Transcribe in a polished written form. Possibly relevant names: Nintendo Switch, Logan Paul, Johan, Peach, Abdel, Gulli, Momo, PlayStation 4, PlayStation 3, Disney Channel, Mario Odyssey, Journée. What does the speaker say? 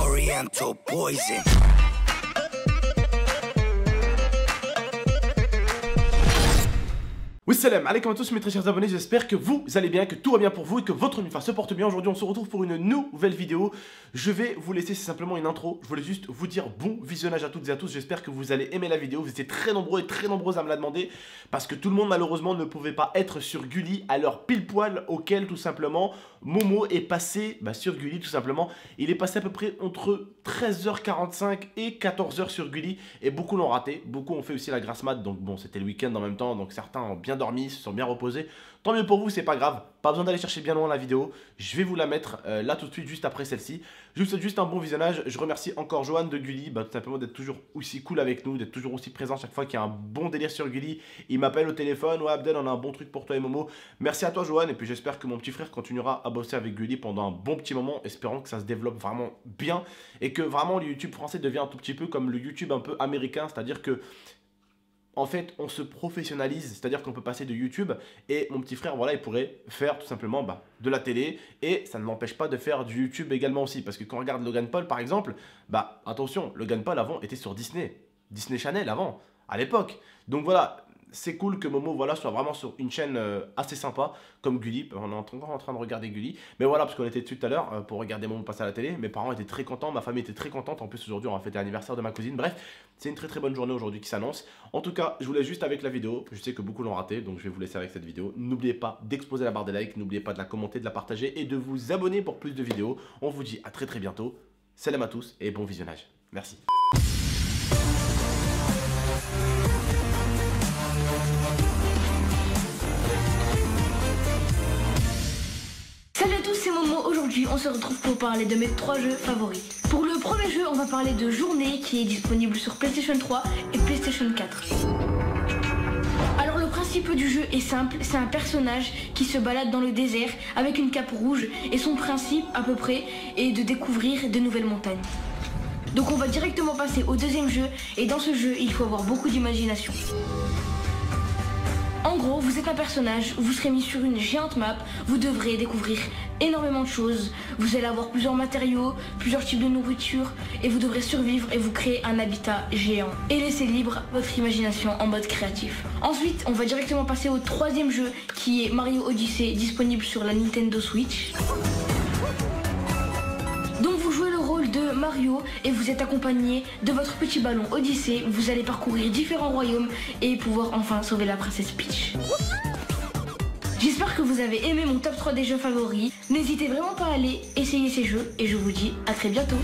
Oriental poison. Wassalam alaikum à tous mes très chers abonnés, j'espère que vous allez bien, que tout va bien pour vous et que votre univers se porte bien. Aujourd'hui on se retrouve pour une nouvelle vidéo. Je vais vous laisser, c'est simplement une intro. Je voulais juste vous dire bon visionnage à toutes et à tous. J'espère que vous allez aimer la vidéo. Vous étiez très nombreux et très nombreuses à me la demander, parce que tout le monde malheureusement ne pouvait pas être sur Gulli à l'heure pile poil auquel tout simplement Momo est passé sur Gulli tout simplement. Il est passé à peu près entre 13h45 et 14h sur Gulli, et beaucoup l'ont raté. Beaucoup ont fait aussi la grasse mat, donc bon, c'était le week-end en même temps, donc certains ont bien dormi, se sont bien reposés, tant mieux pour vous, c'est pas grave, pas besoin d'aller chercher bien loin la vidéo, je vais vous la mettre là tout de suite juste après celle-ci. Je vous souhaite juste un bon visionnage, je remercie encore Johan de Gulli, tout simplement d'être toujours aussi cool avec nous, d'être toujours aussi présent chaque fois qu'il y a un bon délire sur Gulli, il m'appelle au téléphone, ouais Abdel on a un bon truc pour toi et Momo, merci à toi Johan, et puis j'espère que mon petit frère continuera à bosser avec Gulli pendant un bon petit moment, espérant que ça se développe vraiment bien, et que vraiment le YouTube français devient un tout petit peu comme le YouTube un peu américain, c'est-à-dire que en fait, on se professionnalise, c'est-à-dire qu'on peut passer de YouTube et mon petit frère, voilà, il pourrait faire tout simplement de la télé, et ça ne m'empêche pas de faire du YouTube également aussi, parce que quand on regarde Logan Paul par exemple, attention, Logan Paul avant était sur Disney Channel avant, à l'époque. Donc voilà, c'est cool que Momo soit vraiment sur une chaîne assez sympa comme Gulli. On est encore en train de regarder Gulli, mais voilà, parce qu'on était dessus tout à l'heure pour regarder Momo passer à la télé. Mes parents étaient très contents, ma famille était très contente. En plus aujourd'hui on va fêter l'anniversaire de ma cousine. Bref, c'est une très très bonne journée aujourd'hui qui s'annonce. En tout cas, je voulais juste avec la vidéo, je sais que beaucoup l'ont raté, donc je vais vous laisser avec cette vidéo. N'oubliez pas d'exposer la barre des likes, n'oubliez pas de la commenter, de la partager et de vous abonner pour plus de vidéos. On vous dit à très très bientôt. Salam à tous et bon visionnage. Merci. Aujourd'hui, on se retrouve pour parler de mes 3 jeux favoris. Pour le premier jeu, on va parler de Journée, qui est disponible sur PlayStation 3 et PlayStation 4. Alors le principe du jeu est simple, c'est un personnage qui se balade dans le désert avec une cape rouge, et son principe à peu près est de découvrir de nouvelles montagnes. Donc on va directement passer au deuxième jeu, et dans ce jeu, il faut avoir beaucoup d'imagination. En gros, vous êtes un personnage, vous serez mis sur une géante map, vous devrez découvrir énormément de choses, vous allez avoir plusieurs matériaux, plusieurs types de nourriture, et vous devrez survivre et vous créer un habitat géant. Et laissez libre votre imagination en mode créatif. Ensuite, on va directement passer au troisième jeu, qui est Mario Odyssey, disponible sur la Nintendo Switch. Donc vous jouez le rôle de Mario et vous êtes accompagné de votre petit ballon Odyssey. Vous allez parcourir différents royaumes et pouvoir enfin sauver la princesse Peach. J'espère que vous avez aimé mon top 3 des jeux favoris. N'hésitez vraiment pas à aller essayer ces jeux et je vous dis à très bientôt.